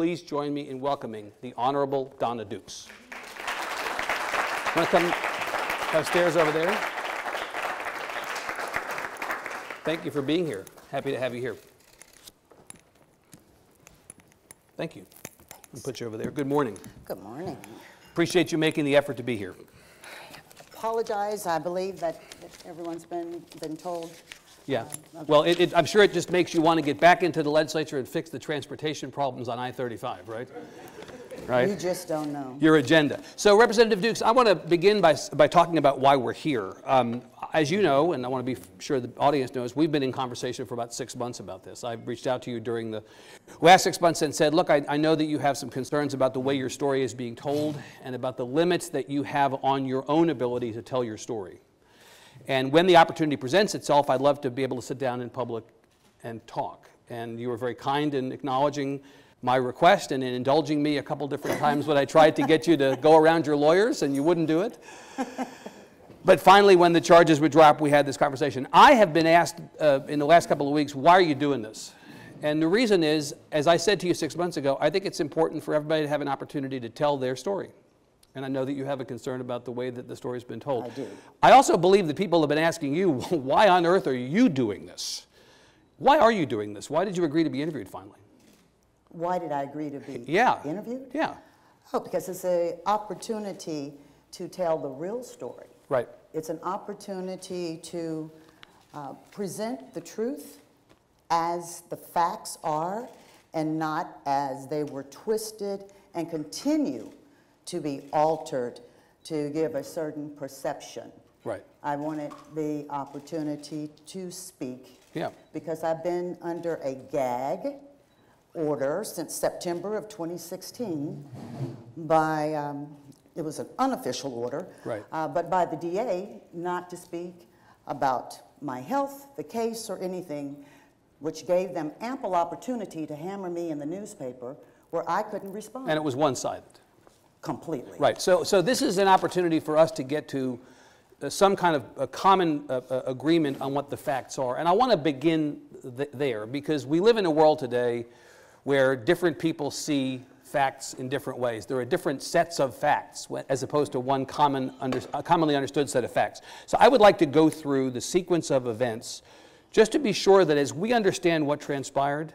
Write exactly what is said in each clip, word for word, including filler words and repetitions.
please join me in welcoming the Honorable Dawnna Dukes. Want to come upstairs over there? Thank you for being here. Happy to have you here. Thank you. I'll put you over there. Good morning. Good morning. Appreciate you making the effort to be here. Apologize. I believe that everyone's been been told. Yeah. Uh, well, it, it, I'm sure it just makes you want to get back into the legislature and fix the transportation problems on I thirty-five, right? Right. You just don't know. Your agenda. So, Representative Dukes, I want to begin by by talking about why we're here. Um, as you know, and I want to be sure the audience knows, we've been in conversation for about six months about this. I've reached out to you during the last six months and said, look, I, I know that you have some concerns about the way your story is being told and about the limits that you have on your own ability to tell your story. And when the opportunity presents itself, I'd love to be able to sit down in public and talk. And you were very kind in acknowledging my request and in indulging me a couple different times when I tried to get you to go around your lawyers and you wouldn't do it. But finally, when the charges would drop, we had this conversation. I have been asked uh, in the last couple of weeks, why are you doing this? And the reason is, as I said to you six months ago, I think it's important for everybody to have an opportunity to tell their story. And I know that you have a concern about the way that the story's been told. I do. I also believe that people have been asking you, why on earth are you doing this? Why are you doing this? Why did you agree to be interviewed finally? Why did I agree to be yeah. interviewed? Yeah. Oh, because it's an opportunity to tell the real story. Right. It's an opportunity to uh, present the truth as the facts are and not as they were twisted and continue to be altered to give a certain perception. Right. I wanted the opportunity to speak. Yeah. Because I've been under a gag order since September of twenty sixteen by, um, it was an unofficial order, right. uh, but by the D A not to speak about my health, the case, or anything, which gave them ample opportunity to hammer me in the newspaper where I couldn't respond. And it was one-sided. Completely. Right. So, so this is an opportunity for us to get to Uh, some kind of a common uh, uh, agreement on what the facts are. And I want to begin th there because we live in a world today where different people see facts in different ways. There are different sets of facts as opposed to one common under uh, commonly understood set of facts. So I would like to go through the sequence of events just to be sure that as we understand what transpired,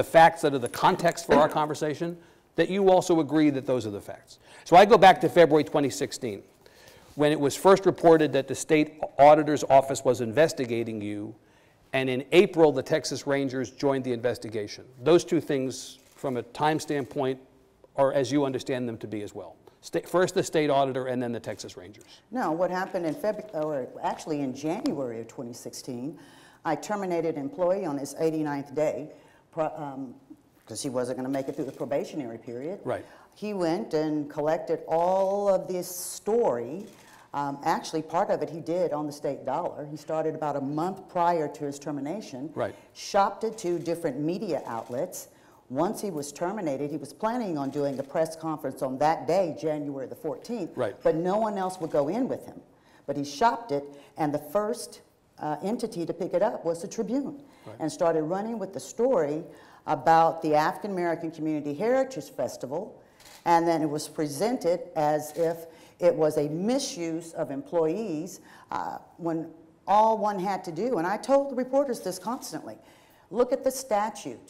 the facts that are the context for our conversation, that you also agree that those are the facts. So I go back to February twenty sixteen. When it was first reported that the state auditor's office was investigating you, and in April, the Texas Rangers joined the investigation. Those two things, from a time standpoint, are as you understand them to be as well. Sta first the state auditor, and then the Texas Rangers. No, what happened in February, or actually in January of twenty sixteen, I terminated an employee on his eighty-ninth day, um, because he wasn't going to make it through the probationary period. Right. He went and collected all of this story. Um, actually, part of it he did on the state dollar. He started about a month prior to his termination, right. shopped it to different media outlets. Once he was terminated, he was planning on doing the press conference on that day, January the fourteenth, right. but no one else would go in with him. But he shopped it, and the first uh, entity to pick it up was the Tribune, right. and started running with the story about the African American Community Heritage Festival, and then it was presented as if it was a misuse of employees uh, when all one had to do, and I told the reporters this constantly, look at the statute.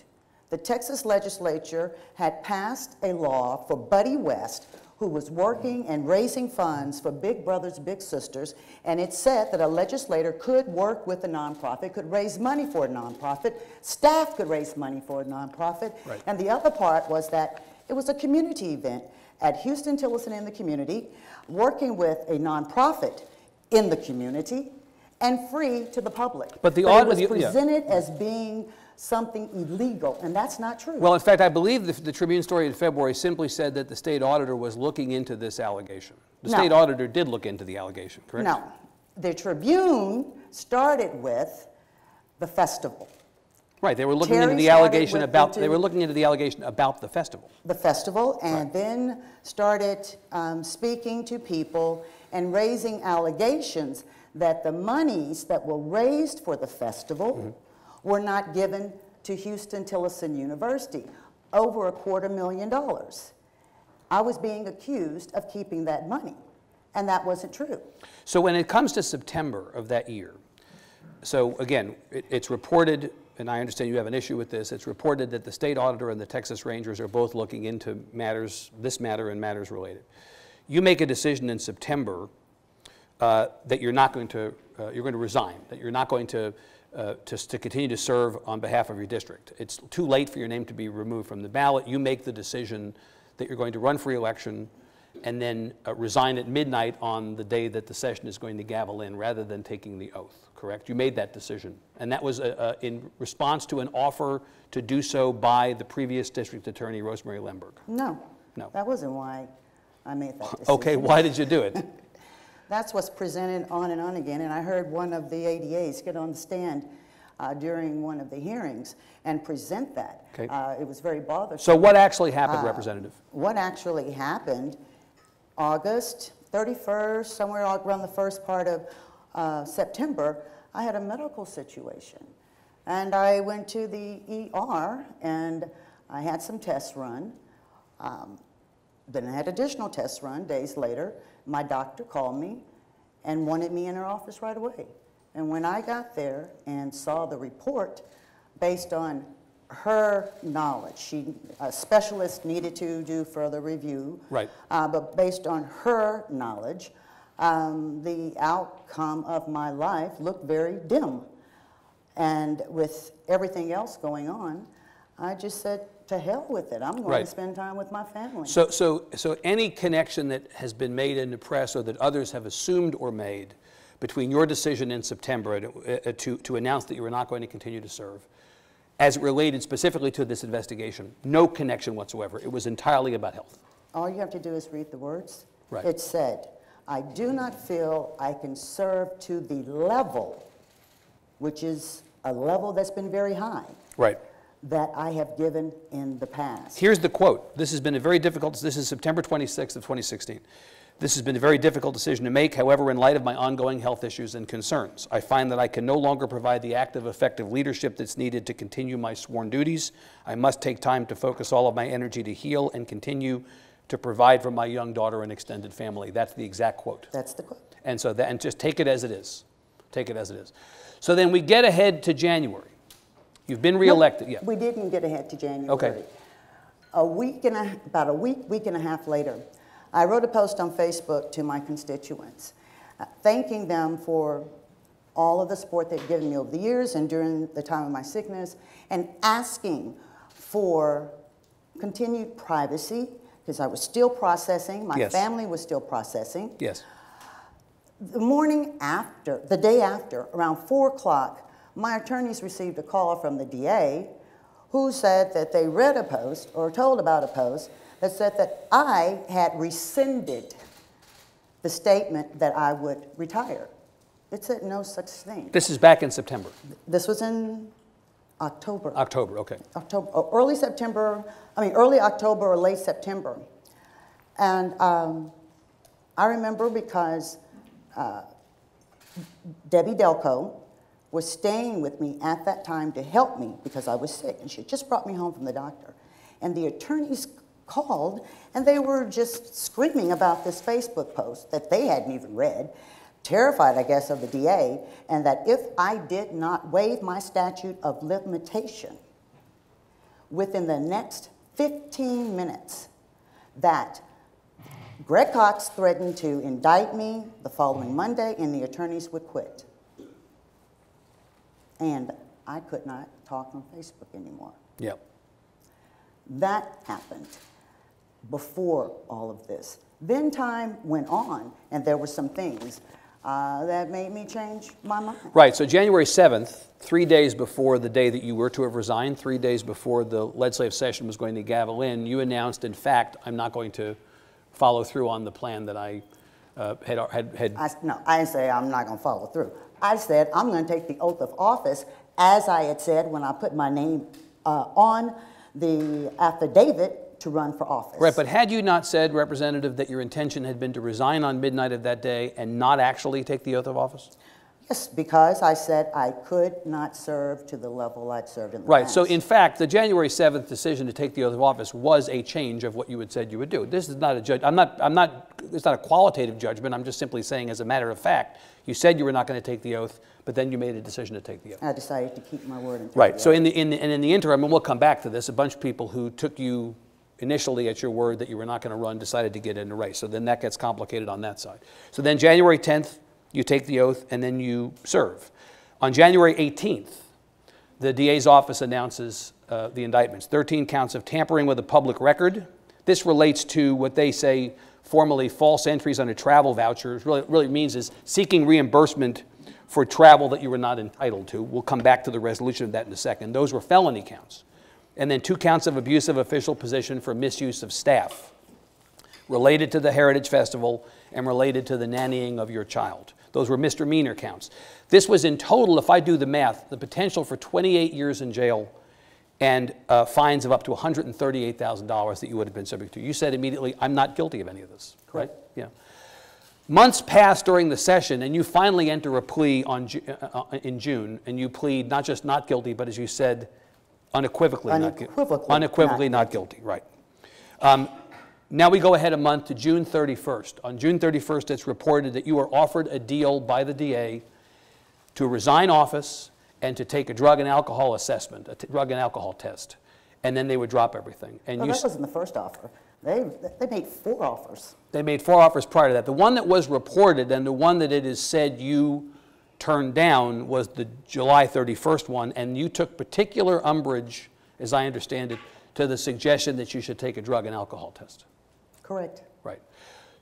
The Texas legislature had passed a law for Buddy West, who was working and raising funds for Big Brothers Big Sisters, and it said that a legislator could work with a nonprofit, could raise money for a nonprofit, staff could raise money for a nonprofit, right. and the other part was that it was a community event at Houston Tillerson in the community, working with a nonprofit in the community, and free to the public. But the but it was presented yeah. as being something illegal, and that's not true. Well, in fact, I believe the, the Tribune story in February simply said that the state auditor was looking into this allegation. The no. state auditor did look into the allegation, correct? No. The Tribune started with the festival. Right, they were looking Terry into the allegation about into, they were looking into the allegation about the festival. The festival, and right. then started um, speaking to people and raising allegations that the monies that were raised for the festival mm-hmm. were not given to Houston Tillotson University. over a quarter million dollars. I was being accused of keeping that money, and that wasn't true. So when it comes to September of that year, so again, it, it's reported, and I understand you have an issue with this, it's reported that the state auditor and the Texas Rangers are both looking into matters, this matter and matters related. You make a decision in September uh, that you're not going to, uh, you're going to resign, that you're not going to, uh, to, to continue to serve on behalf of your district. It's too late for your name to be removed from the ballot. You make the decision that you're going to run for election and then uh, resign at midnight on the day that the session is going to gavel in rather than taking the oath, correct? You made that decision. And that was a, a, in response to an offer to do so by the previous district attorney, Rosemary Limburg. No, no, that wasn't why I made that decision. Okay, why did you do it? That's what's presented on and on again, and I heard one of the A D As get on the stand Uh, during one of the hearings and present that. Okay. Uh, it was very bothersome. So what actually happened, uh, Representative? What actually happened, August thirty-first, somewhere around the first part of uh, September, I had a medical situation. And I went to the E R and I had some tests run. Um, then I had additional tests run days later. My doctor called me and wanted me in her office right away. And when I got there and saw the report, based on her knowledge, she, a specialist needed to do further review, right. uh, but based on her knowledge, um, the outcome of my life looked very dim. And with everything else going on, I just said, to hell with it. I'm going right. to spend time with my family. So, so, so any connection that has been made in the press or that others have assumed or made between your decision in September to, to, to announce that you were not going to continue to serve, as it related specifically to this investigation, no connection whatsoever. It was entirely about health. All you have to do is read the words. Right. It said, I do not feel I can serve to the level, which is a level that's been very high, right. that I have given in the past. Here's the quote. This has been a very difficult, this is September twenty-sixth of twenty sixteen. This has been a very difficult decision to make. However, in light of my ongoing health issues and concerns, I find that I can no longer provide the active, effective leadership that's needed to continue my sworn duties. I must take time to focus all of my energy to heal and continue to provide for my young daughter and extended family. That's the exact quote. That's the quote. And so that, and just take it as it is. Take it as it is. So then we get ahead to January. You've been reelected. No, yeah. We didn't get ahead to January. Okay. A week and a, about a week, week and a half later, I wrote a post on Facebook to my constituents, uh, thanking them for all of the support they've given me over the years and during the time of my sickness, and asking for continued privacy, because I was still processing, my yes. family was still processing. Yes. The morning after, the day after, around four o'clock, my attorneys received a call from the D A who said that they read a post or told about a post that said that I had rescinded the statement that I would retire. It said no such thing. This is back in September. This was in October. October, okay. October, early September, I mean early October or late September. And um, I remember because uh, Debbie Delco was staying with me at that time to help me because I was sick, and she just brought me home from the doctor. And the attorneys called, and they were just screaming about this Facebook post that they hadn't even read, terrified, I guess, of the D A, and that if I did not waive my statute of limitation within the next fifteen minutes, that Greg Cox threatened to indict me the following Monday and the attorneys would quit. And I could not talk on Facebook anymore. Yep. That happened before all of this. Then time went on, and there were some things uh, that made me change my mind. Right, so January seventh, three days before the day that you were to have resigned, three days before the legislative session was going to gavel in, you announced, in fact, I'm not going to follow through on the plan that I uh, had, had, had... I, no, I didn't say I'm not going to follow through. I said I'm going to take the oath of office, as I had said when I put my name uh, on the affidavit to run for office. Right, but had you not said, Representative, that your intention had been to resign on midnight of that day and not actually take the oath of office? Yes, because I said I could not serve to the level I'd served in the right. past. So in fact, the January seventh decision to take the oath of office was a change of what you had said you would do. This is not a judge. I'm not, I'm not, it's not a qualitative judgment. I'm just simply saying, as a matter of fact, you said you were not going to take the oath, but then you made a decision to take the oath. I decided to keep my word. And take right. The so in the, in the, and in the interim, and we'll come back to this, a bunch of people who took you initially at your word that you were not going to run decided to get in the race. So then that gets complicated on that side. So then January tenth, you take the oath, and then you serve. On January eighteenth, the D A's office announces uh, the indictments. thirteen counts of tampering with a public record. This relates to what they say formally false entries on a travel voucher. It really, really means is seeking reimbursement for travel that you were not entitled to. We'll come back to the resolution of that in a second. Those were felony counts. And then two counts of abuse of official position for misuse of staff related to the Heritage Festival and related to the nannying of your child. Those were misdemeanor counts. This was in total, if I do the math, the potential for twenty-eight years in jail and uh, fines of up to one hundred thirty-eight thousand dollars that you would have been subject to. You said immediately, I'm not guilty of any of this, correct? Right? Yeah. Months pass during the session, and you finally enter a plea on, uh, in June, and you plead not just not guilty, but as you said, unequivocally, unequivocally not guilty. Unequivocally not, not guilty, right. Um, Now we go ahead a month to June thirty-first. On June thirty-first, it's reported that you were offered a deal by the D A to resign office and to take a drug and alcohol assessment, a drug and alcohol test, and then they would drop everything. And well, you that wasn't the first offer. They, they made four offers. They made four offers prior to that. The one that was reported and the one that it is said you turned down was the July thirty-first one, and you took particular umbrage, as I understand it, to the suggestion that you should take a drug and alcohol test. Correct. Right.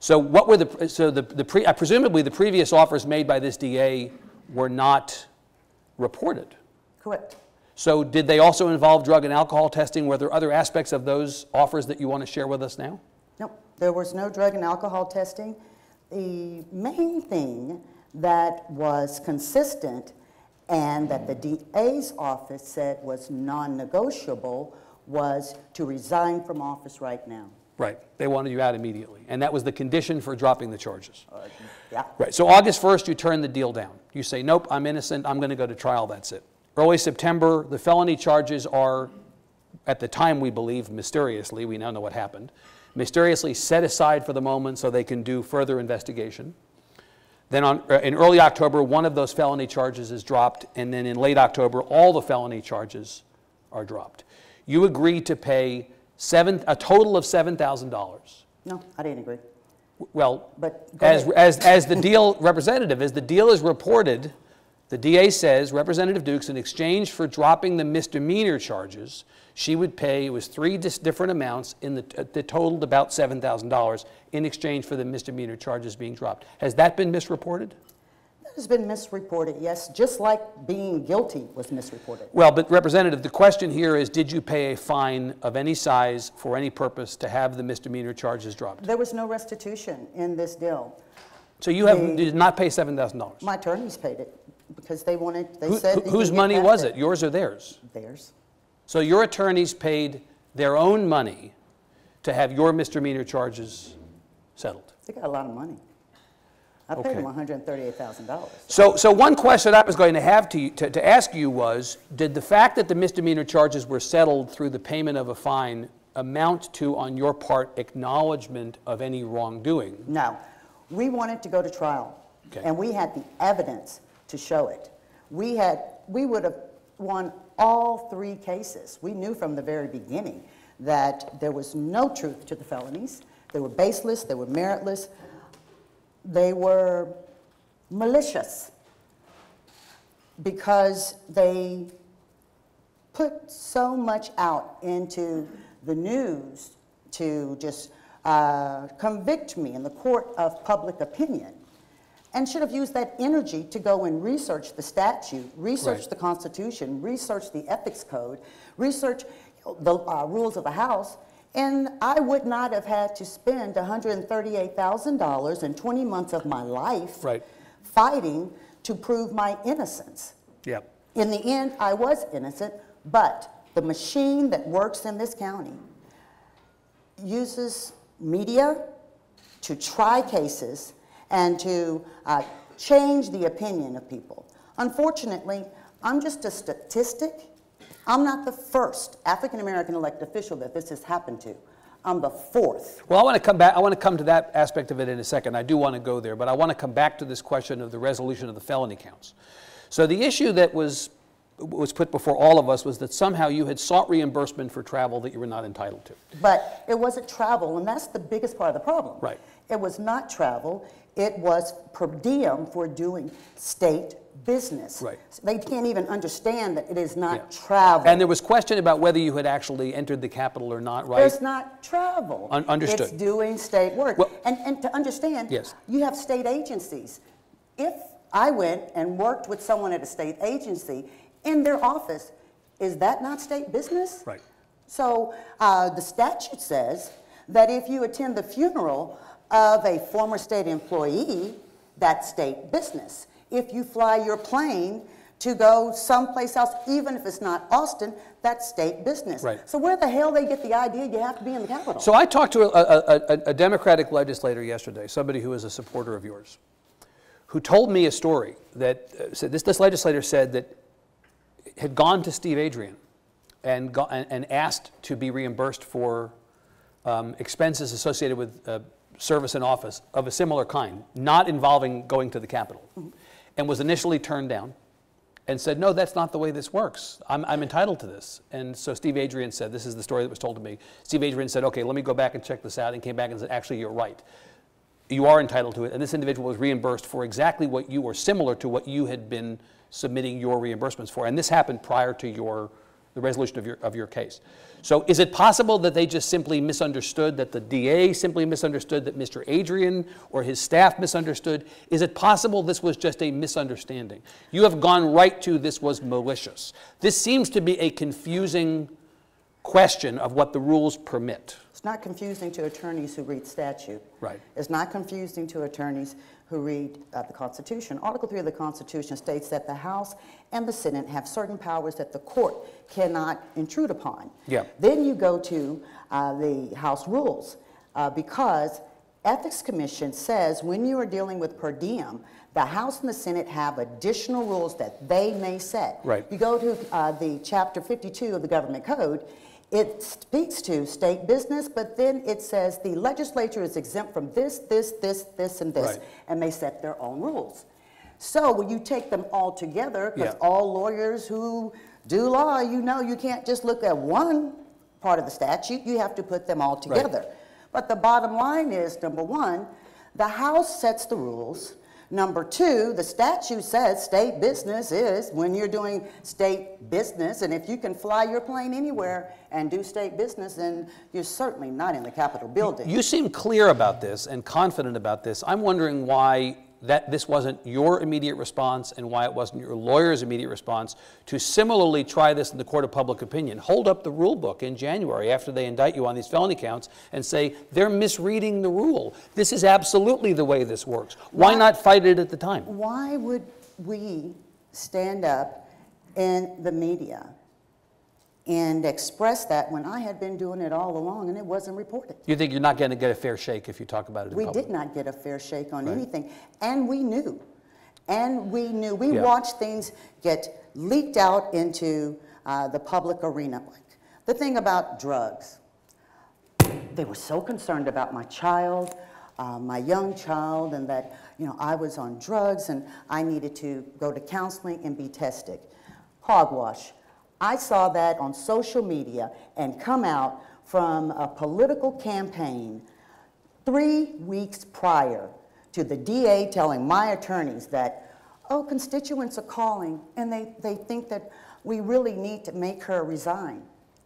So what were the so the the pre, presumably the previous offers made by this D A were not reported. Correct. So did they also involve drug and alcohol testing? Were there other aspects of those offers that you want to share with us now? No, there was no drug and alcohol testing. The main thing that was consistent and that the D A's office said was non-negotiable was to resign from office right now. Right. They wanted you out immediately. And that was the condition for dropping the charges. Uh, yeah. Right. So August first, you turn the deal down. You say, nope, I'm innocent. I'm going to go to trial. That's it. Early September, the felony charges are, at the time we believe, mysteriously, we now know what happened, mysteriously set aside for the moment so they can do further investigation. Then on, uh, in early October, one of those felony charges is dropped. And then in late October, all the felony charges are dropped. You agreed to pay Seven, a total of seven thousand dollars. No, I didn't agree. Well, but as, as, as the deal representative, as the deal is reported, the D A says, Representative Dukes, in exchange for dropping the misdemeanor charges, she would pay, it was three dis different amounts, in the, uh, the totaled about seven thousand dollars in exchange for the misdemeanor charges being dropped. Has that been misreported? Has been misreported, yes, just like being guilty was misreported. Well, but Representative, the question here is, did you pay a fine of any size for any purpose to have the misdemeanor charges dropped? There was no restitution in this deal. So you, have, the, you did not pay seven thousand dollars? My attorneys paid it because they wanted, they who, said... Who, whose money was it, yours or theirs? Theirs. So your attorneys paid their own money to have your misdemeanor charges settled? They got a lot of money. I paid him one hundred thirty-eight thousand dollars. So, so one question I was going to have to, to, to ask you was, did the fact that the misdemeanor charges were settled through the payment of a fine amount to, on your part, acknowledgement of any wrongdoing? No. We wanted to go to trial, okay, and we had the evidence to show it. We, had, we would have won all three cases. We knew from the very beginning that there was no truth to the felonies. They were baseless. They were meritless. They were malicious because they put so much out into the news to just uh, convict me in the court of public opinion, and should have used that energy to go and research the statute, research right. the Constitution, research the ethics code, research the uh, rules of the House. And I would not have had to spend one hundred thirty-eight thousand dollars and twenty months of my life right. fighting to prove my innocence. Yep. In the end, I was innocent, but the machine that works in this county uses media to try cases and to uh, change the opinion of people. Unfortunately, I'm just a statistic. I'm not the first African American elected official that this has happened to. I'm the fourth. Well, I want to come back. I want to come to that aspect of it in a second. I do want to go there, but I want to come back to this question of the resolution of the felony counts. So the issue that was was put before all of us was that somehow you had sought reimbursement for travel that you were not entitled to. But it wasn't travel, and that's the biggest part of the problem. Right. It was not travel. It was per diem for doing state business. Right. So they can't even understand that it is not yeah. travel. And there was question about whether you had actually entered the capital or not, right? It's not travel. Un understood. It's doing state work. Well, and, and to understand, yes. you have state agencies. If I went and worked with someone at a state agency in their office, is that not state business? Right. So uh, the statute says that if you attend the funeral of a former state employee, that's state business. If you fly your plane to go someplace else, even if it's not Austin, that's state business. Right. So where the hell they get the idea you have to be in the Capitol? So I talked to a, a, a, a Democratic legislator yesterday, somebody who is a supporter of yours, who told me a story that uh, said this, this legislator said that had gone to Steve Adrian and, go, and, and asked to be reimbursed for um, expenses associated with uh, service in office of a similar kind, not involving going to the Capitol, mm-hmm. and was initially turned down and said, no, that's not the way this works. I'm, I'm entitled to this. And so Steve Adrian said, this is the story that was told to me. Steve Adrian said, okay, let me go back and check this out, and came back and said, actually, you're right. You are entitled to it. And this individual was reimbursed for exactly what you were, similar to what you had been submitting your reimbursements for. And this happened prior to your the resolution of your, of your case. So is it possible that they just simply misunderstood, that the D A simply misunderstood, that Mister Adrian or his staff misunderstood? Is it possible this was just a misunderstanding? You have gone right to this was malicious. This seems to be a confusing question of what the rules permit. It's not confusing to attorneys who read statute. Right. It's not confusing to attorneys who read uh, the Constitution. Article three of the Constitution states that the House and the Senate have certain powers that the court cannot intrude upon. Yeah. Then you go to uh, the House rules, uh, because Ethics Commission says when you are dealing with per diem, the House and the Senate have additional rules that they may set. Right. You go to uh, the Chapter fifty-two of the Government Code. It speaks to state business, but then it says the legislature is exempt from this, this, this, this, and this, right. and they set their own rules. So when you take them all together, because yeah. all lawyers who do law, you know you can't just look at one part of the statute. You have to put them all together. Right. But the bottom line is, number one, the House sets the rules. Number two, the statute says state business is when you're doing state business, and if you can fly your plane anywhere and do state business, then you're certainly not in the Capitol building. You seem clear about this and confident about this. I'm wondering why that this wasn't your immediate response and why it wasn't your lawyer's immediate response to similarly try this in the court of public opinion. Hold up the rule book in January after they indict you on these felony counts and say, they're misreading the rule. This is absolutely the way this works. Why, why not fight it at the time? Why would we stand up in the media and express that when I had been doing it all along and it wasn't reported? You think you're not going to get a fair shake if you talk about it in we public? We did not get a fair shake on right. anything. And we knew. And we knew. We yeah. watched things get leaked out into uh, the public arena. Like the thing about drugs. They were so concerned about my child, uh, my young child, and that you know I was on drugs and I needed to go to counseling and be tested. Hogwash. I saw that on social media and come out from a political campaign three weeks prior to the D A telling my attorneys that, oh, constituents are calling and they, they think that we really need to make her resign.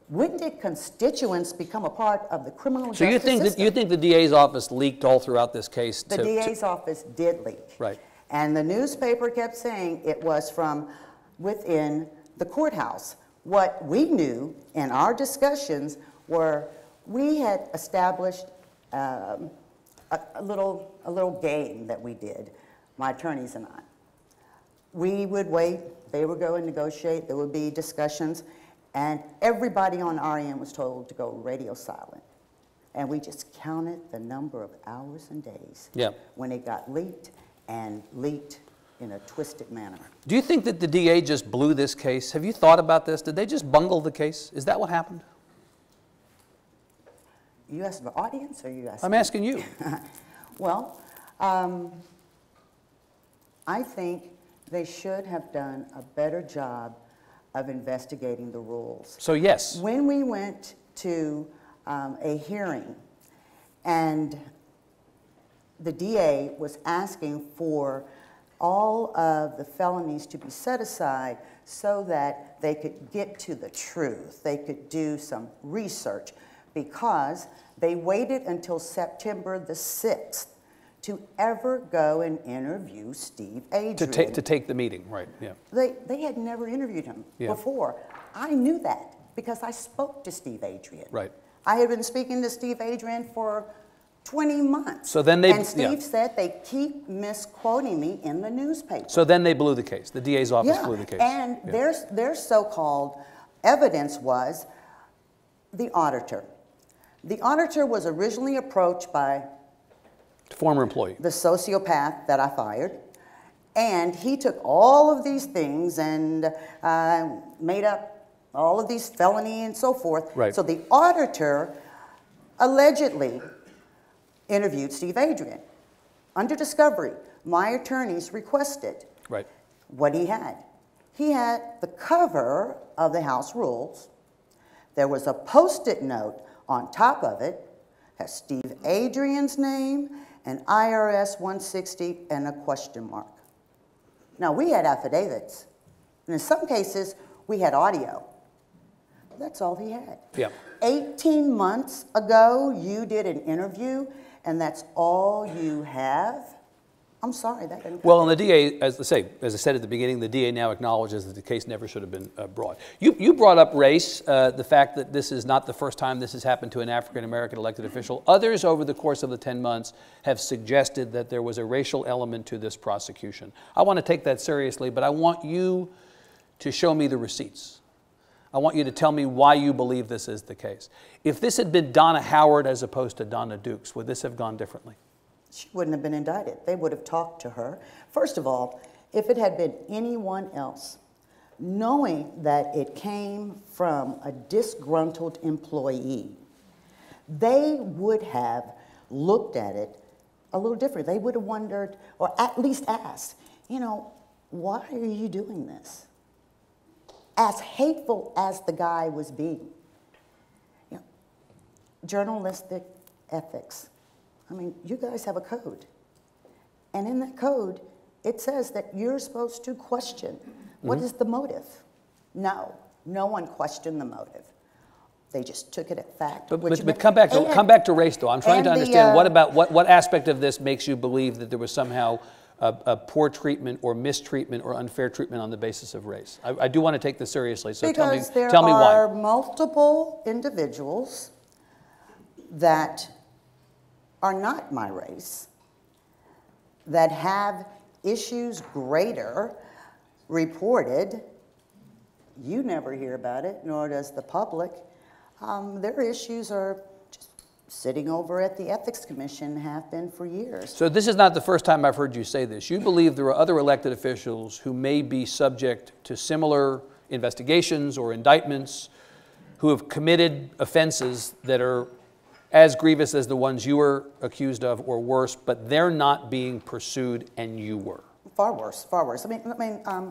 When did constituents become a part of the criminal justice system? So you think that, you think the D A's office leaked all throughout this case? The D A's office did leak. Right. And the newspaper kept saying it was from within the courthouse. What we knew in our discussions were we had established um, a, a, little, a little game that we did, my attorneys and I. We would wait, they would go and negotiate, there would be discussions, and everybody on our end was told to go radio silent. And we just counted the number of hours and days yeah. when it got leaked, and leaked in a twisted manner. Do you think that the D A just blew this case? Have you thought about this? Did they just bungle the case? Is that what happened? You asking the audience, or are you asking? I'm asking you. Well, um, I think they should have done a better job of investigating the rules. So yes. When we went to um, a hearing and the D A was asking for all of the felonies to be set aside so that they could get to the truth, they could do some research, because they waited until September the sixth to ever go and interview Steve Adrian. To take, to take the meeting, right, yeah. They, they had never interviewed him yeah. before. I knew that because I spoke to Steve Adrian. Right. I had been speaking to Steve Adrian for twenty months. So then they, and Steve yeah. said they keep misquoting me in the newspaper. So then they blew the case. The D A's office yeah. blew the case. And yeah. their, their so-called evidence was the auditor. The auditor was originally approached by former employee, the sociopath that I fired, and he took all of these things and uh, made up all of these felony and so forth. Right. So the auditor allegedly interviewed Steve Adrian. Under discovery, my attorneys requested right. what he had. He had the cover of the House rules. There was a post-it note on top of it, has Steve Adrian's name, an I R S one sixty, and a question mark. Now, we had affidavits, and in some cases, we had audio. That's all he had. Yeah. eighteen months ago, you did an interview, and that's all you have? I'm sorry, that didn't Well, and the D A, as I say, as I said at the beginning, the D A now acknowledges that the case never should have been uh, brought. You, you brought up race, uh, the fact that this is not the first time this has happened to an African American elected official. Others over the course of the ten months have suggested that there was a racial element to this prosecution. I want to take that seriously, but I want you to show me the receipts. I want you to tell me why you believe this is the case. If this had been Donna Howard as opposed to Dawnna Dukes, would this have gone differently? She wouldn't have been indicted. They would have talked to her. First of all, if it had been anyone else, knowing that it came from a disgruntled employee, they would have looked at it a little different. They would have wondered, or at least asked, you know, why are you doing this? As hateful as the guy was being. You know, journalistic ethics. I mean, you guys have a code, and in that code, it says that you're supposed to question, what mm-hmm. is the motive? No, no one questioned the motive. They just took it at fact. But, but, but come, back to, come back to race, though. I'm trying to understand the, uh, what about what, what aspect of this makes you believe that there was somehow a, a poor treatment or mistreatment or unfair treatment on the basis of race? I, I do want to take this seriously, so tell me, tell me why. Because there are multiple individuals that are not my race, that have issues greater reported. You never hear about it, nor does the public. Um, their issues are just sitting over at the Ethics Commission, have been for years. So this is not the first time I've heard you say this. You believe there are other elected officials who may be subject to similar investigations or indictments, who have committed offenses that are as grievous as the ones you were accused of or worse, but they're not being pursued and you were. Far worse, far worse. I mean, I mean um,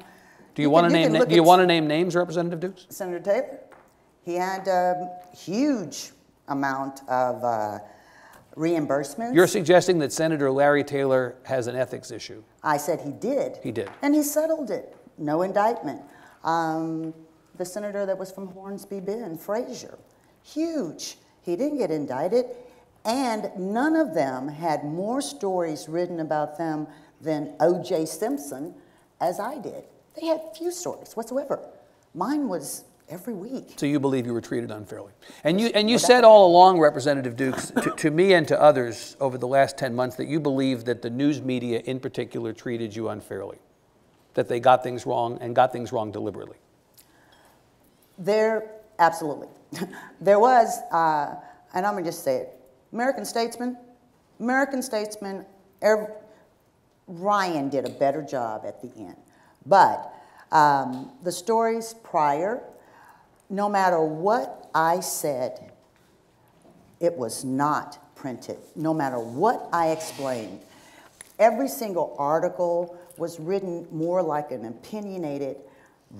do you, you want to name, do you want to name names, Representative Dukes? Senator Taylor, he had a huge amount of uh, reimbursements. You're suggesting that Senator Larry Taylor has an ethics issue. I said he did. He did. And he settled it, no indictment. Um, the senator that was from Hornsby Bend, Frazier, huge. He didn't get indicted, and none of them had more stories written about them than O J Simpson as I did. They had few stories whatsoever. Mine was every week. So you believe you were treated unfairly. And you, and you said all along, Representative Dukes, to, to me and to others over the last ten months, that you believe that the news media in particular treated you unfairly, that they got things wrong and got things wrong deliberately. They're absolutely. There was, uh, and I'm going to just say it, American Statesman, American Statesman, every, Ryan did a better job at the end. But um, the stories prior, no matter what I said, it was not printed. No matter what I explained, every single article was written more like an opinionated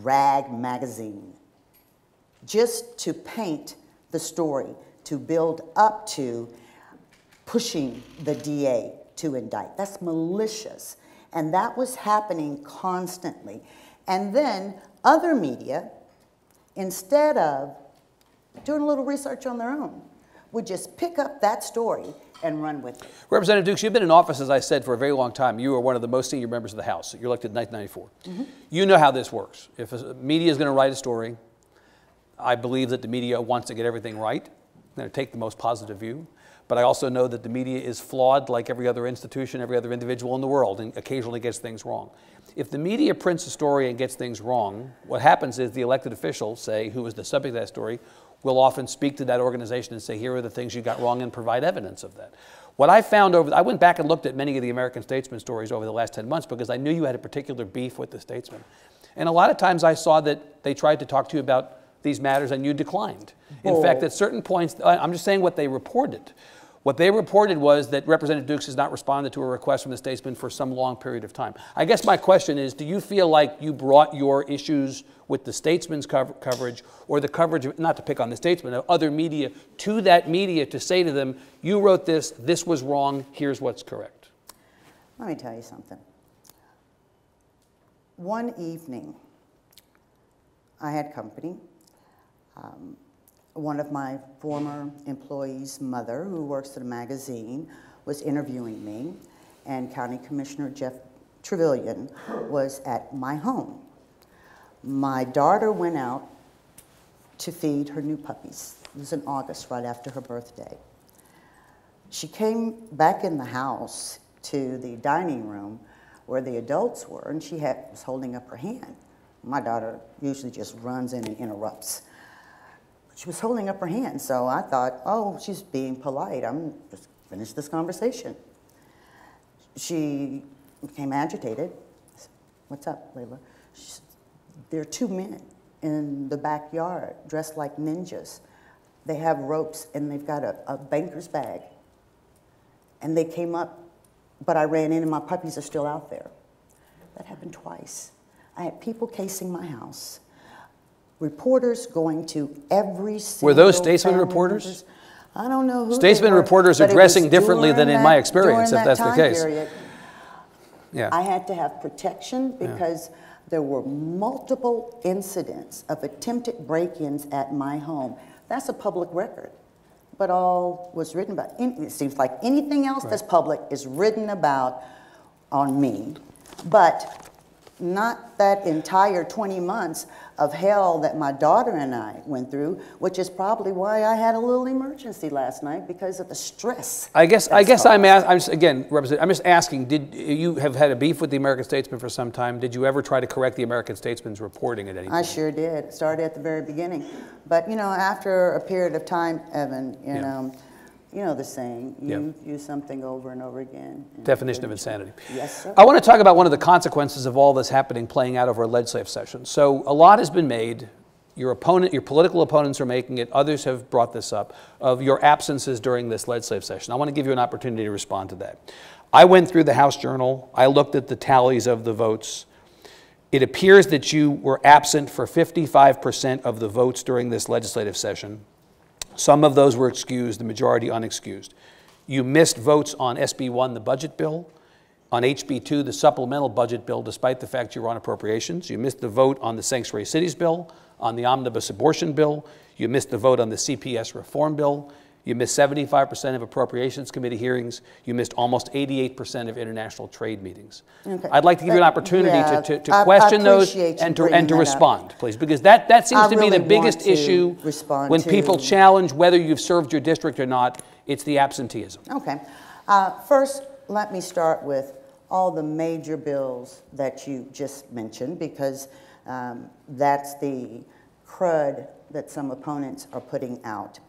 rag magazine, just to paint the story, to build up to pushing the D A to indict. That's malicious. And that was happening constantly. And then other media, instead of doing a little research on their own, would just pick up that story and run with it. Representative Dukes, you've been in office, as I said, for a very long time. You are one of the most senior members of the House. You're elected in nineteen ninety-four. Mm-hmm. You know how this works. If a media is going to write a story, I believe that the media wants to get everything right. They're going to take the most positive view. But I also know that the media is flawed like every other institution, every other individual in the world, and occasionally gets things wrong. If the media prints a story and gets things wrong, what happens is the elected official, say, who was the subject of that story, will often speak to that organization and say, here are the things you got wrong, and provide evidence of that. What I found over, I went back and looked at many of the American Statesman stories over the last ten months because I knew you had a particular beef with the Statesman. And a lot of times I saw that they tried to talk to you about these matters and you declined. In oh. fact, at certain points, I'm just saying what they reported. What they reported was that Representative Dukes has not responded to a request from the Statesman for some long period of time. I guess my question is, do you feel like you brought your issues with the Statesman's cov coverage or the coverage, of, not to pick on the Statesman, of other media, to that media to say to them, you wrote this, this was wrong, here's what's correct? Let me tell you something. One evening, I had company. Um, one of my former employees' mother, who works at a magazine, was interviewing me, and County Commissioner Jeff Trevelyan was at my home. My daughter went out to feed her new puppies. It was in August, right after her birthday. She came back in the house to the dining room where the adults were, and she had, was holding up her hand. My daughter usually just runs in and interrupts. She was holding up her hand, so I thought, oh, she's being polite. I'm just finish this conversation. She became agitated. I said, what's up, Layla? She said, there are two men in the backyard dressed like ninjas. They have ropes, and they've got a, a banker's bag. And they came up, but I ran in, and my puppies are still out there. That happened twice. I had people casing my house. Reporters going to every single Were those Statesman reporters? Members. I don't know who Statesman were, reporters are dressing differently than that, in my experience, if that that's the case. Period, yeah. I had to have protection because yeah. there were multiple incidents of attempted break-ins at my home. That's a public record, but all was written about. It seems like anything else right. that's public is written about on me, but not that entire twenty months of hell that my daughter and I went through, which is probably why I had a little emergency last night because of the stress. I guess I guess I'm, I'm again, Representative, I'm just asking. Did you have had a beef with the American Statesman for some time? Did you ever try to correct the American Statesman's reporting at any point? I sure did. It started at the very beginning, but you know, after a period of time, Evan, you yeah. know. You know the saying, you yeah. do something over and over again. And Definition of insanity. Yes, sir. I want to talk about one of the consequences of all this happening, playing out over a legislative session. So a lot has been made. Your opponent, your political opponents are making it. Others have brought this up, of your absences during this legislative session. I want to give you an opportunity to respond to that. I went through the House Journal. I looked at the tallies of the votes. It appears that you were absent for fifty-five percent of the votes during this legislative session. Some of those were excused, the majority unexcused. You missed votes on S B one, the budget bill, on H B two, the supplemental budget bill, despite the fact you were on appropriations. You missed the vote on the Sanctuary Cities bill, on the omnibus abortion bill. You missed the vote on the C P S reform bill. You missed seventy-five percent of Appropriations Committee hearings. You missed almost eighty-eight percent of international trade meetings. Okay. I'd like to give but, you an opportunity yeah, to, to, to I, question I those and to, and to respond, up. please, because that, that seems I to really be the biggest issue when to... people challenge whether you've served your district or not. It's the absenteeism. Okay. Uh, first, let me start with all the major bills that you just mentioned, because um, that's the crud that some opponents are putting out.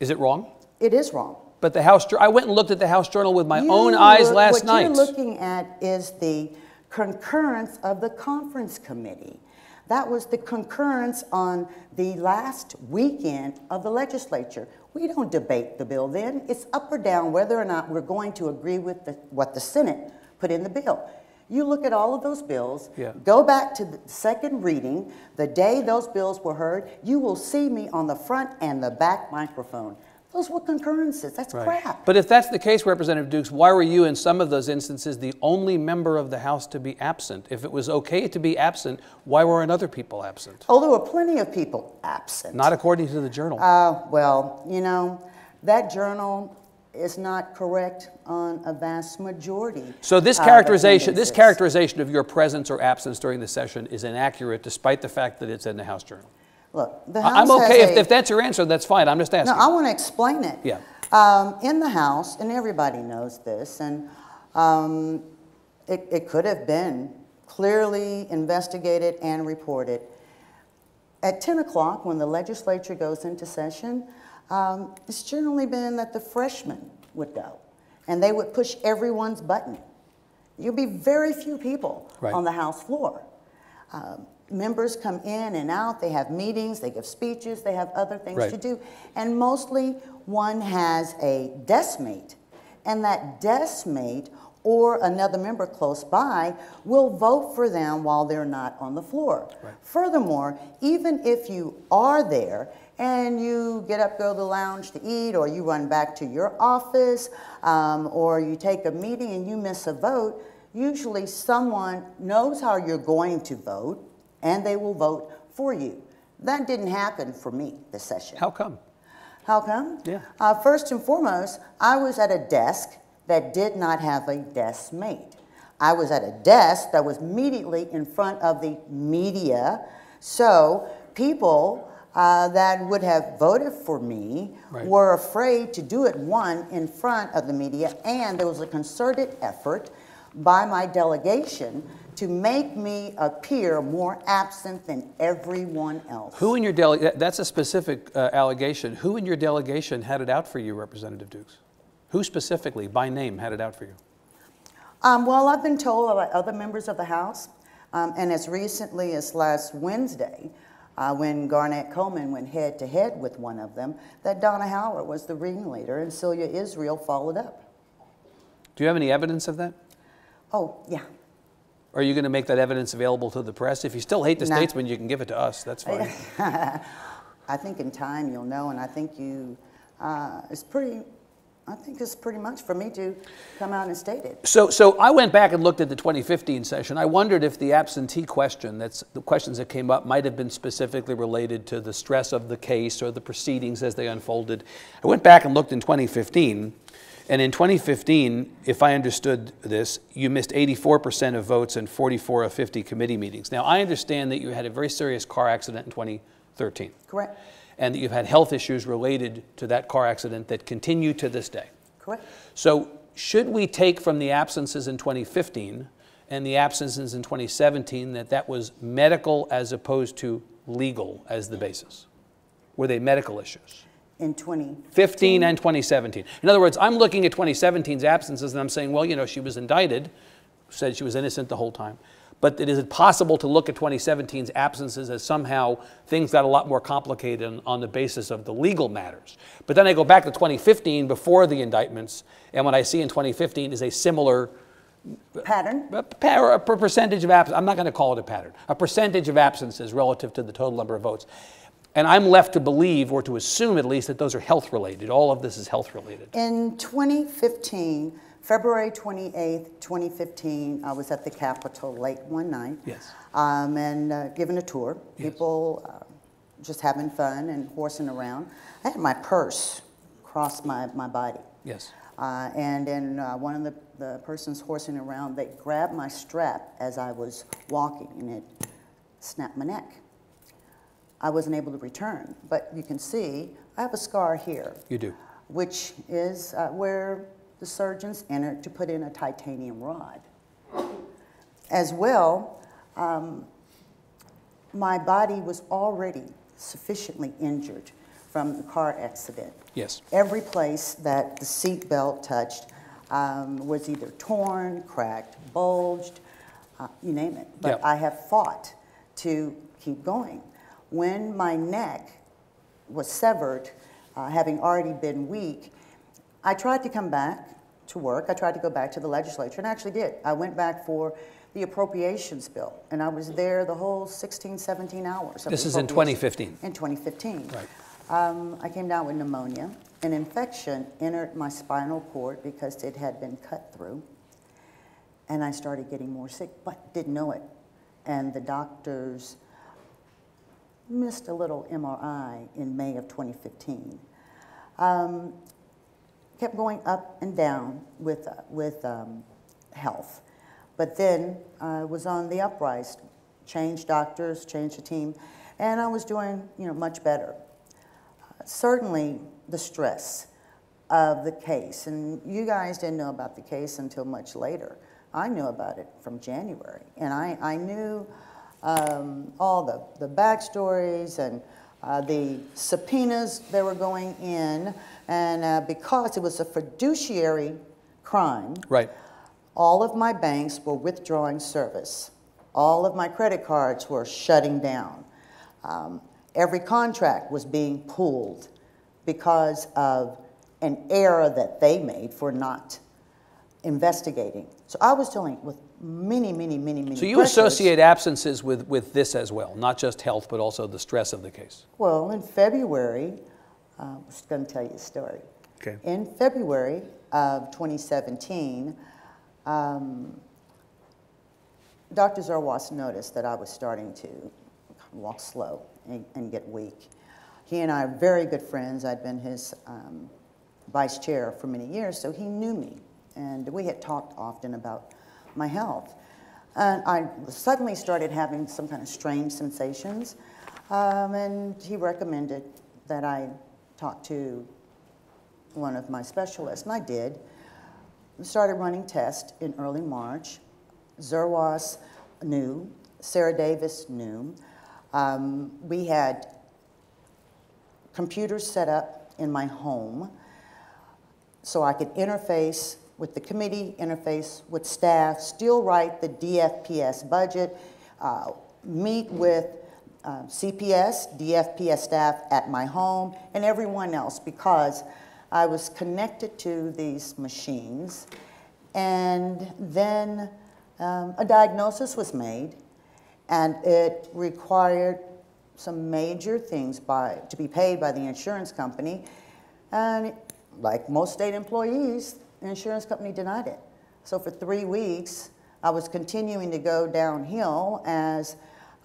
Is it wrong? It is wrong. But the House, I went and looked at the House Journal with my you own eyes look, last what night. What you're looking at is the concurrence of the conference committee. That was the concurrence on the last weekend of the legislature. We don't debate the bill then. It's up or down whether or not we're going to agree with the, what the Senate put in the bill. You look at all of those bills, yeah. Go back to the second reading, the day those bills were heard, you will see me on the front and the back microphone. Those were concurrences. That's right. Crap. But if that's the case, Representative Dukes, why were you in some of those instances the only member of the House to be absent? If it was okay to be absent, why weren't other people absent? Oh, there were plenty of people absent. Not according to the Journal. Uh, well, you know, that Journal is not correct on a vast majority. So this characterization, this characterization of your presence or absence during the session is inaccurate, despite the fact that it's in the House Journal. Look, the House I'm okay if, a, if that's your answer, that's fine. I'm just asking. No, I want to explain it. Yeah. Um, in the House, and everybody knows this, and um, it, it could have been clearly investigated and reported. At ten o'clock, when the legislature goes into session, um, it's generally been that the freshmen would go, and they would push everyone's button. You'd be very few people right. on the House floor. Um, Members come in and out, they have meetings, they give speeches, they have other things right. to do. And mostly one has a deskmate, and that deskmate or another member close by will vote for them while they're not on the floor. Right. Furthermore, even if you are there and you get up, go to the lounge to eat, or you run back to your office, um, or you take a meeting and you miss a vote, usually someone knows how you're going to vote, and they will vote for you. That didn't happen for me this session. How come? How come? Yeah. Uh, first and foremost, I was at a desk that did not have a desk mate. I was at a desk that was immediately in front of the media, so people uh, that would have voted for me right. were afraid to do it, one, in front of the media, and there was a concerted effort by my delegation to make me appear more absent than everyone else. Who in your delegation, that's a specific uh, allegation, who in your delegation had it out for you, Representative Dukes? Who specifically, by name, had it out for you? Um, well, I've been told by other members of the House, um, and as recently as last Wednesday, uh, when Garnett Coleman went head-to-head with one of them, that Donna Howard was the ringleader and Celia Israel followed up. Do you have any evidence of that? Oh, yeah. Are you going to make that evidence available to the press? If you still hate the nah. Statesman, you can give it to us. That's fine. I think in time you'll know, and I think you, uh, it's pretty, I think it's pretty much for me to come out and state it. So, so I went back and looked at the twenty fifteen session. I wondered if the absentee question, that's the questions that came up, might have been specifically related to the stress of the case or the proceedings as they unfolded. I went back and looked in twenty fifteen. And in twenty fifteen, if I understood this, you missed eighty-four percent of votes in forty-four of fifty committee meetings. Now, I understand that you had a very serious car accident in twenty thirteen. Correct. And that you've had health issues related to that car accident that continue to this day. Correct. So should we take from the absences in twenty fifteen and the absences in twenty seventeen that that was medical as opposed to legal as the basis? Were they medical issues? In twenty fifteen and twenty seventeen. In other words, I'm looking at twenty seventeen's absences and I'm saying, well, you know, she was indicted, said she was innocent the whole time. But is it possible to look at twenty seventeen's absences as somehow things got a lot more complicated on the basis of the legal matters? But then I go back to twenty fifteen before the indictments, and what I see in twenty fifteen is a similar pattern, a, a, a percentage of absences. I'm not going to call it a pattern. A percentage of absences relative to the total number of votes. And I'm left to believe, or to assume at least, that those are health related. All of this is health related. In twenty fifteen, February twenty-eighth, twenty fifteen, I was at the Capitol late one night. Yes. Um, and uh, giving a tour. Yes. People uh, just having fun and horsing around. I had my purse across my, my body. Yes. Uh, and then uh, one of the, the persons horsing around, they grabbed my strap as I was walking and it snapped my neck. I wasn't able to return, but you can see I have a scar here. You do. Which is uh, where the surgeons entered to put in a titanium rod. As well, um, my body was already sufficiently injured from the car accident. Yes. Every place that the seat belt touched um, was either torn, cracked, bulged, uh, you name it. But yeah. I have fought to keep going. When my neck was severed, uh, having already been weak, I tried to come back to work. I tried to go back to the legislature, and I actually did. I went back for the appropriations bill, and I was there the whole sixteen, seventeen hours. This is in twenty fifteen? In twenty fifteen. Right. Um, I came down with pneumonia. An infection entered my spinal cord because it had been cut through, and I started getting more sick, but didn't know it. And the doctors missed a little M R I in May of twenty fifteen. Um, kept going up and down with, uh, with um, health. But then I uh, was on the uprise, changed doctors, changed the team, and I was doing you know, much better. Uh, certainly the stress of the case, and you guys didn't know about the case until much later. I knew about it from January, and I, I knew um, all the, the backstories and uh, the subpoenas that were going in, and uh, because it was a fiduciary crime, right. all of my banks were withdrawing service. All of my credit cards were shutting down. Um, every contract was being pulled because of an error that they made for not investigating. So I was dealing with many, many, many, many So you pressures. associate absences with, with this as well, not just health, but also the stress of the case. Well, in February, uh, I was going to tell you a story. Okay. In February of twenty seventeen, Um, Doctor Zerwas noticed that I was starting to walk slow and, and get weak. He and I are very good friends. I'd been his um, vice chair for many years, so he knew me. And we had talked often about my health. And I suddenly started having some kind of strange sensations. Um, and he recommended that I talk to one of my specialists, and I did. Started running tests in early March. Zerwas knew, Sarah Davis knew. Um, we had computers set up in my home so I could interface with the committee, interface with staff, still write the D F P S budget, uh, meet with uh, C P S, D F P S staff at my home, and everyone else, because I was connected to these machines, and then um, a diagnosis was made, and it required some major things by, to be paid by the insurance company, and like most state employees, the insurance company denied it. So for three weeks, I was continuing to go downhill as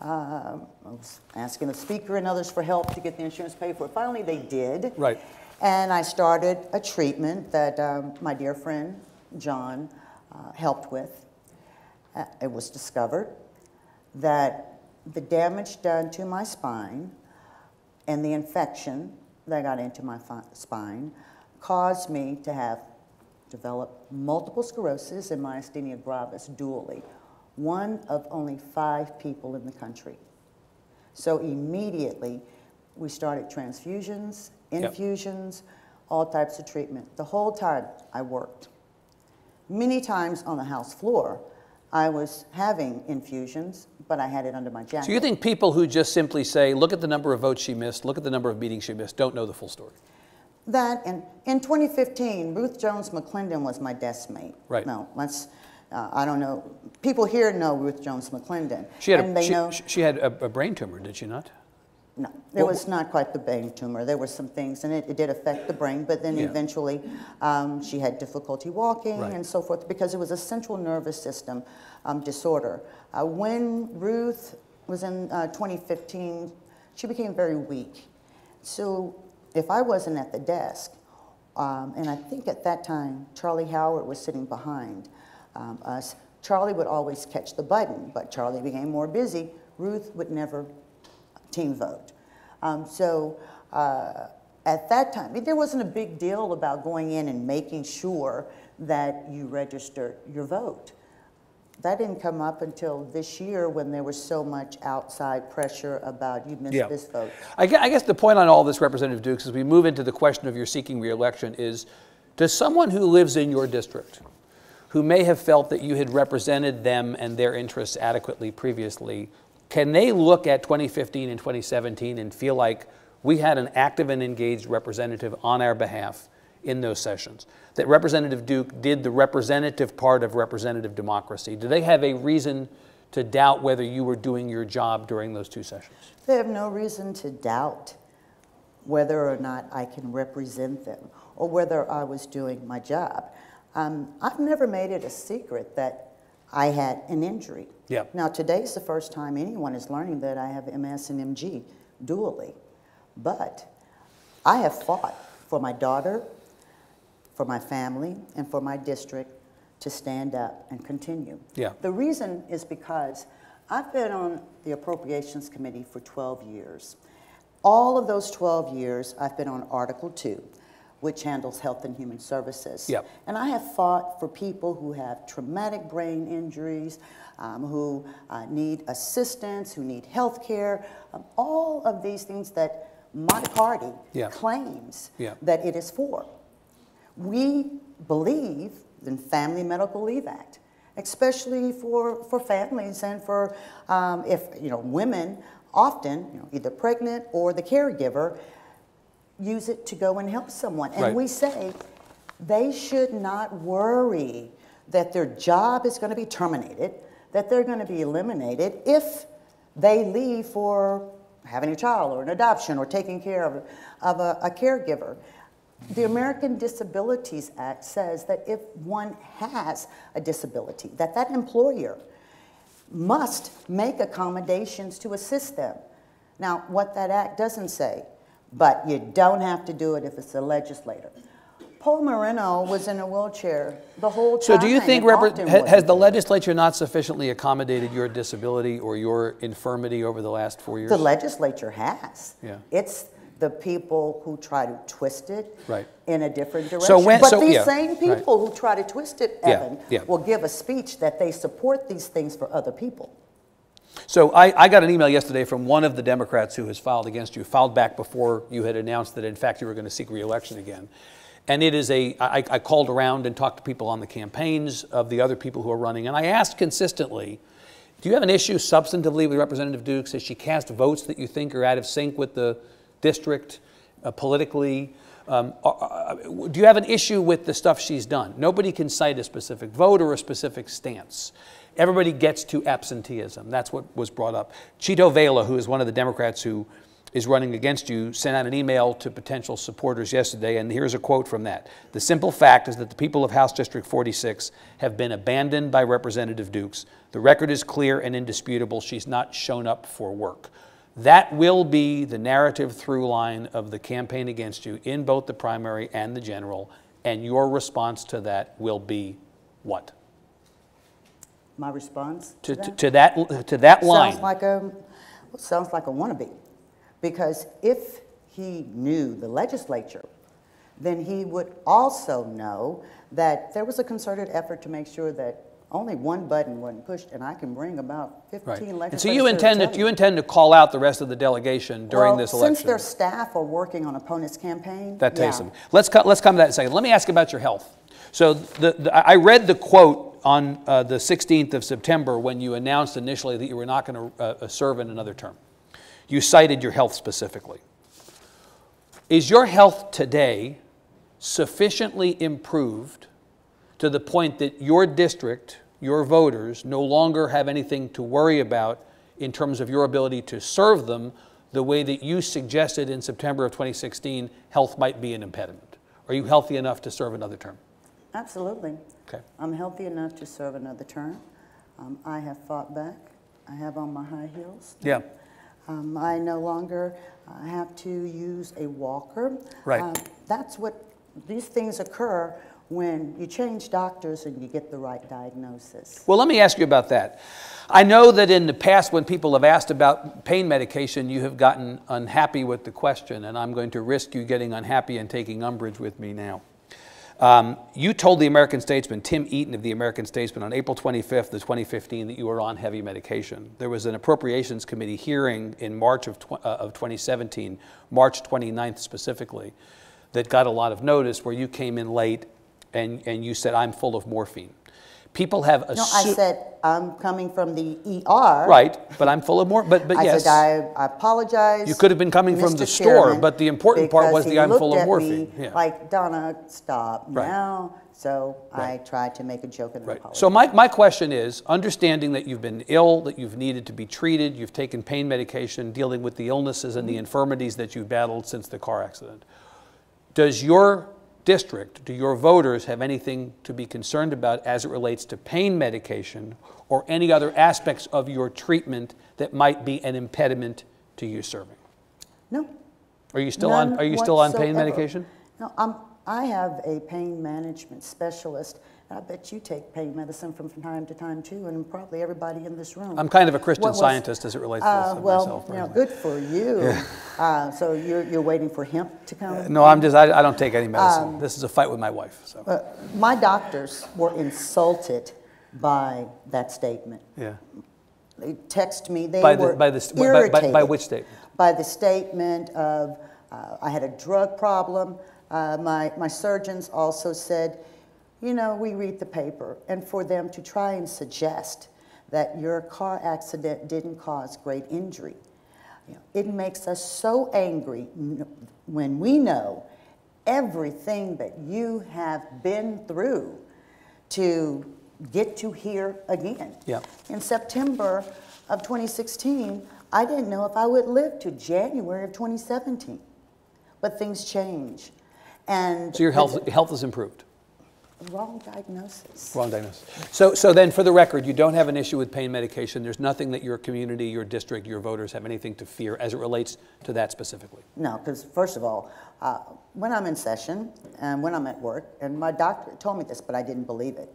uh, I was asking the speaker and others for help to get the insurance paid for. Finally, they did. Right. And I started a treatment that um, my dear friend, John, uh, helped with. Uh, it was discovered that the damage done to my spine and the infection that got into my spine caused me to have developed multiple sclerosis and myasthenia gravis dually, one of only five people in the country. So immediately, we started transfusions, infusions, yep. all types of treatment. The whole time I worked. Many times on the House floor, I was having infusions, but I had it under my jacket. So you think people who just simply say, look at the number of votes she missed, look at the number of meetings she missed, don't know the full story? That, and in twenty fifteen, Ruth Jones McClendon was my desk mate. Right. No, let's, uh, I don't know. People here know Ruth Jones McClendon. She had, and a, they she, know, she had a, a brain tumor, did she not? No, it was not quite the brain tumor. There were some things, and it, it did affect the brain, but then yeah. eventually um, she had difficulty walking right. and so forth because it was a central nervous system um, disorder. Uh, when Ruth was in uh, twenty fifteen, she became very weak. So if I wasn't at the desk, um, and I think at that time Charlie Howard was sitting behind um, us, Charlie would always catch the button, but Charlie became more busy. Ruth would never team vote. Um, so uh, at that time, I mean, there wasn't a big deal about going in and making sure that you registered your vote. that didn't come up until this year when there was so much outside pressure about you missed yeah. this vote. I guess the point on all this, Representative Dukes, as we move into the question of your seeking re-election is, does someone who lives in your district, who may have felt that you had represented them and their interests adequately previously, can they look at twenty fifteen and twenty seventeen and feel like we had an active and engaged representative on our behalf in those sessions, that Representative Duke did the representative part of representative democracy? Do they have a reason to doubt whether you were doing your job during those two sessions? They have no reason to doubt whether or not I can represent them or whether I was doing my job. Um, I've never made it a secret that I had an injury. Yeah. Now, today's the first time anyone is learning that I have M S and M G dually. But I have fought for my daughter, for my family, and for my district to stand up and continue. Yeah. The reason is because I've been on the Appropriations Committee for twelve years. All of those twelve years, I've been on Article two, which handles health and human services. Yep. And I have fought for people who have traumatic brain injuries, um, who uh, need assistance, who need health care, um, all of these things that Modicardi yeah. claims yeah. that it is for. We believe in Family Medical Leave Act, especially for, for families and for um, if you know women often, you know, either pregnant or the caregiver, use it to go and help someone. And right. we say they should not worry that their job is going to be terminated, that they're going to be eliminated if they leave for having a child or an adoption or taking care of, of a, a caregiver. The American Disabilities Act says that if one has a disability, that that employer must make accommodations to assist them. Now, what that act doesn't say, but you don't have to do it if it's a legislator. Paul Moreno was in a wheelchair the whole time. So do you think, has the legislature not sufficiently accommodated your disability or your infirmity over the last four years? The legislature has. Yeah. It's the people who try to twist it right. in a different direction. So when, but so, these yeah, same people right. who try to twist it, Evan, yeah, yeah. will give a speech that they support these things for other people. So I, I got an email yesterday from one of the Democrats who has filed against you, filed back before you had announced that, in fact, you were going to seek re-election again. And it is a, I, I called around and talked to people on the campaigns of the other people who are running, and I asked consistently, do you have an issue substantively with Representative Dukes? Has she cast votes that you think are out of sync with the district uh, politically? Um, uh, do you have an issue with the stuff she's done? Nobody can cite a specific vote or a specific stance. Everybody gets to absenteeism. That's what was brought up. Chito Vela, who is one of the Democrats who is running against you, sent out an email to potential supporters yesterday, and here's a quote from that. The simple fact is that the people of House District forty-six have been abandoned by Representative Dukes. The record is clear and indisputable. She's not shown up for work. That will be the narrative through line of the campaign against you in both the primary and the general, and your response to that will be what? My response to, to, that? to that to that line sounds like a sounds like a wannabe, because if he knew the legislature, then he would also know that there was a concerted effort to make sure that only one button wasn't pushed, and I can bring about fifteen right. legislators. And so you intend to you intend to call out the rest of the delegation during well, this election. Since their staff are working on opponents' campaign, that takes yeah. them. Let's co let's come to that in a second. Let me ask about your health. So the, the I read the quote on uh, the sixteenth of September when you announced initially that you were not going to uh, serve in another term. You cited your health specifically. Is your health today sufficiently improved to the point that your district, your voters, no longer have anything to worry about in terms of your ability to serve them the way that you suggested in September of twenty sixteen health might be an impediment? Are you healthy enough to serve another term? Absolutely. Okay. I'm healthy enough to serve another term. Um, I have fought back. I have on my high heels. Yeah. Um, I no longer uh, have to use a walker. Right. Uh, that's what these things occur when you change doctors and you get the right diagnosis. Well, let me ask you about that. I know that in the past when people have asked about pain medication, you have gotten unhappy with the question, and I'm going to risk you getting unhappy and taking umbrage with me now. Um, you told the American Statesman, Tim Eaton of the American Statesman, on April twenty-fifth of twenty fifteen that you were on heavy medication. There was an Appropriations Committee hearing in March of, uh, of twenty seventeen, March twenty-ninth specifically, that got a lot of notice where you came in late and, and you said, I'm full of morphine. People have assumed... No, I said, I'm coming from the E R. Right, but I'm full of more... But, but I yes. said, I, I apologize. You could have been coming Mister from the Chairman, store, but the important part was the I'm full of morphine. Me yeah. Like, Donna, stop right. now. So right. I tried to make a joke and right. apologize. So my, my question is, understanding that you've been ill, that you've needed to be treated, you've taken pain medication, dealing with the illnesses and mm-hmm. the infirmities that you've battled since the car accident, does your... district, do your voters have anything to be concerned about as it relates to pain medication or any other aspects of your treatment that might be an impediment to you serving? No. Are you still None on? Are you still on whatsoever. pain medication? No, I'm, I have a pain management specialist. I bet you take pain medicine from time to time too, and probably everybody in this room. I'm kind of a Christian was, scientist as it relates to this. Uh, well, myself, now, good for you. Yeah. Uh, so you're you're waiting for him to come? Uh, no, I'm just I, I don't take any medicine. Um, this is a fight with my wife. So uh, my doctors were insulted by that statement. Yeah. They texted me. They by the, were by the irritated by, by, by which statement? By the statement of uh, I had a drug problem. Uh, my my surgeons also said, you know, we read the paper, and for them to try and suggest that your car accident didn't cause great injury, yeah. it makes us so angry when we know everything that you have been through to get to here again. Yeah. In September of twenty sixteen, I didn't know if I would live to January of twenty seventeen, but things change. And so your health, health is improved. Wrong diagnosis. Wrong diagnosis. So, so then for the record, you don't have an issue with pain medication. There's nothing that your community, your district, your voters have anything to fear as it relates to that specifically? No, because first of all, uh, when I'm in session and when I'm at work, and my doctor told me this, but I didn't believe it.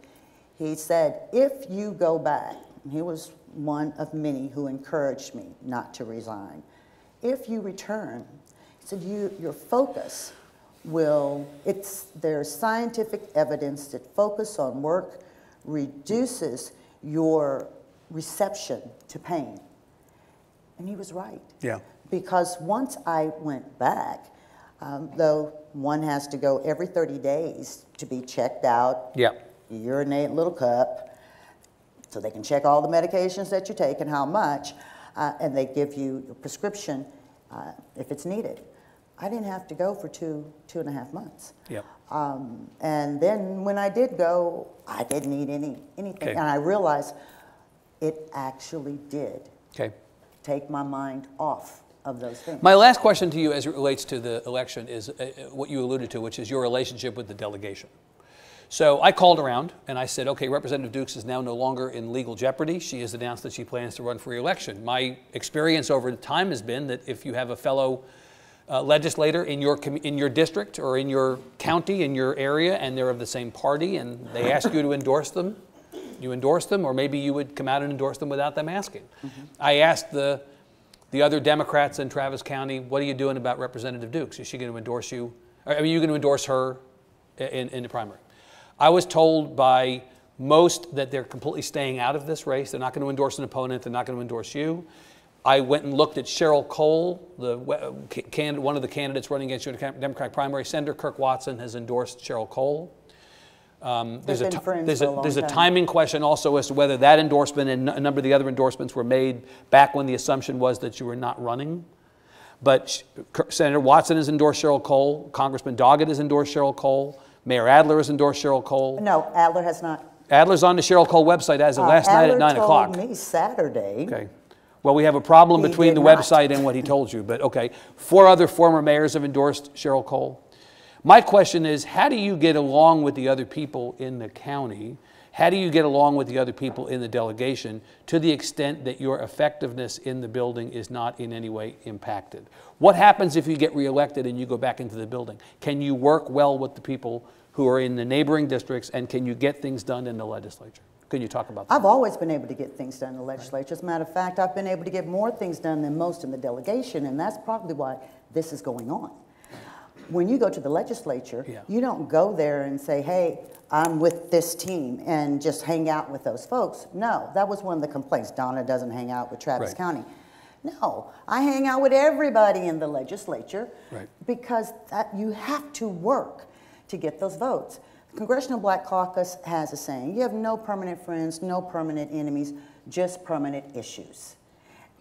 He said, if you go back, and he was one of many who encouraged me not to resign. If you return, he said, you, your focus will, it's, there's scientific evidence that focus on work reduces your reception to pain. And he was right. Yeah. Because once I went back, um, though one has to go every thirty days to be checked out, yeah. you urinate a little cup, so they can check all the medications that you take and how much, uh, and they give you a prescription uh, if it's needed. I didn't have to go for two, two and a half months. Yep. Um, and then when I did go, I didn't need any, anything. Okay. And I realized it actually did okay. take my mind off of those things. My last question to you as it relates to the election is uh, what you alluded to, which is your relationship with the delegation. So I called around and I said, okay, Representative Dukes is now no longer in legal jeopardy. She has announced that she plans to run for re-election. My experience over time has been that if you have a fellow Uh, legislator in your in your district or in your county, in your area, and they're of the same party, and they ask you to endorse them, you endorse them, or maybe you would come out and endorse them without them asking. Mm-hmm. I asked the, the other Democrats in Travis County, what are you doing about Representative Dukes? Is she going to endorse you? Or are you going to endorse her in, in the primary? I was told by most that they're completely staying out of this race. They're not going to endorse an opponent. They're not going to endorse you. I went and looked at Sheryl Cole, the, one of the candidates running against your Democratic primary. Senator Kirk Watson has endorsed Sheryl Cole. Um, there's a, there's a, a there's a timing question also as to whether that endorsement and a number of the other endorsements were made back when the assumption was that you were not running. But Senator Watson has endorsed Sheryl Cole. Congressman Doggett has endorsed Sheryl Cole. Mayor Adler has endorsed Sheryl Cole. No, Adler has not. Adler's on the Sheryl Cole website as of uh, last Adler night at nine o'clock. Adler told me Saturday. Okay. Well, we have a problem he between the not. website and what he told you, but okay. Four other former mayors have endorsed Sheryl Cole. My question is, how do you get along with the other people in the county? How do you get along with the other people in the delegation to the extent that your effectiveness in the building is not in any way impacted? What happens if you get reelected and you go back into the building? Can you work well with the people who are in the neighboring districts, and can you get things done in the legislature? Can you talk about that? I've always been able to get things done in the legislature. As a matter of fact, I've been able to get more things done than most in the delegation, and that's probably why this is going on. when you go to the legislature, yeah. you don't go there and say, hey, I'm with this team and just hang out with those folks. No, that was one of the complaints. Donna doesn't hang out with Travis right. County. No, I hang out with everybody in the legislature right. because that, you have to work to get those votes. The Congressional Black Caucus has a saying, you have no permanent friends, no permanent enemies, just permanent issues.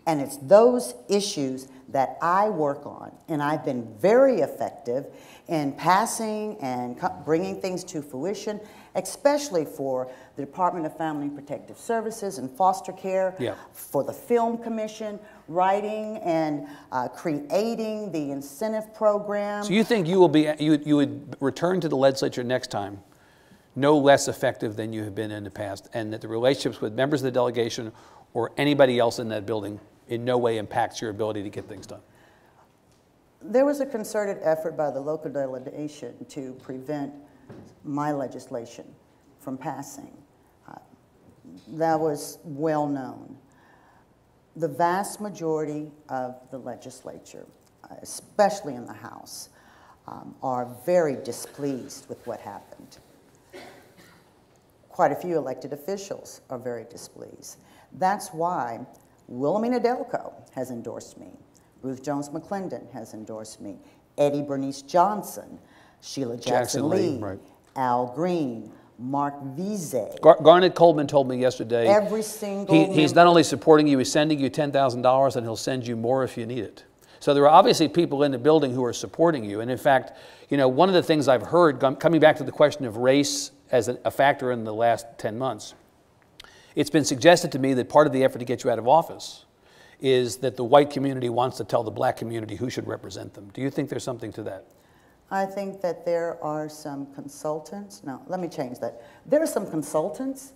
And it's those issues that I work on, and I've been very effective in passing and bringing things to fruition, especially for the Department of Family Protective Services and foster care, yeah. for the Film Commission, writing and uh, creating the incentive program. So you think you will be, you, you would return to the legislature next time no less effective than you have been in the past, and that the relationships with members of the delegation or anybody else in that building in no way impacts your ability to get things done? There was a concerted effort by the local delegation to prevent my legislation from passing. Uh, that was well known. The vast majority of the legislature, especially in the House, um, are very displeased with what happened. Quite a few elected officials are very displeased. That's why Wilhelmina Delco has endorsed me. Ruth Jones McClendon has endorsed me. Eddie Bernice Johnson, Sheila Jackson, Jackson Lee, Lee right. Al Green, Mark Vizay. Gar Garnett Coleman told me yesterday. Every single he, He's not only supporting you, he's sending you ten thousand dollars and he'll send you more if you need it. So there are obviously people in the building who are supporting you. And in fact, you know, one of the things I've heard, coming back to the question of race as a factor in the last ten months, it's been suggested to me that part of the effort to get you out of office is that the white community wants to tell the black community who should represent them. Do you think there's something to that? I think that there are some consultants. No, let me change that. There are some consultants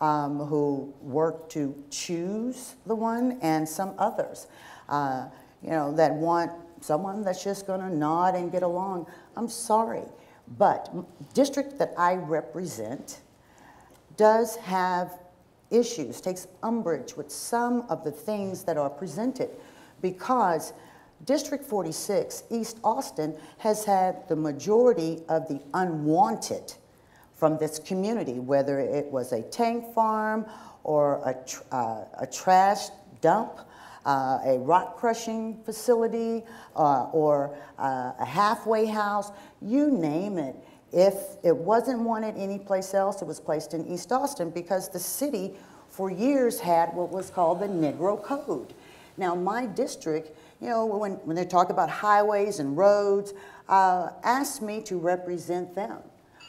um, who work to choose the one, and some others, uh, you know, that want someone that's just going to nod and get along. I'm sorry, but district that I represent does have issues, takes umbrage with some of the things that are presented, because District forty-six, East Austin, has had the majority of the unwanted from this community, whether it was a tank farm or a, tr uh, a trash dump, uh, a rock crushing facility, uh, or uh, a halfway house, you name it. If it wasn't wanted anyplace else, it was placed in East Austin, because the city for years had what was called the Negro Code. Now my district, you know, when, when they talk about highways and roads, uh, asked me to represent them.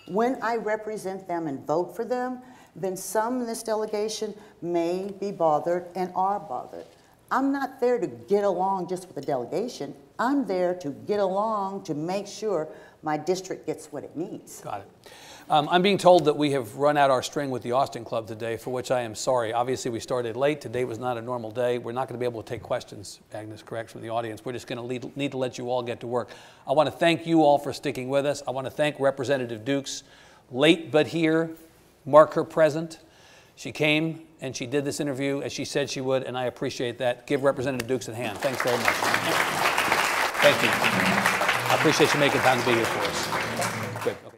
When I represent them and vote for them, then some in this delegation may be bothered and are bothered. I'm not there to get along just with the delegation. I'm there to get along to make sure my district gets what it needs. Got it. Um, I'm being told that we have run out our string with the Austin Club today, for which I am sorry. Obviously, we started late. Today was not a normal day. We're not going to be able to take questions, Agnes, correct, from the audience. We're just going to need to let you all get to work. I want to thank you all for sticking with us. I want to thank Representative Dukes, late but here. Mark her present. She came and she did this interview as she said she would, and I appreciate that. Give Representative Dukes a hand. Thanks very much. Thank you. I appreciate you making time to be here for us. Good. Okay.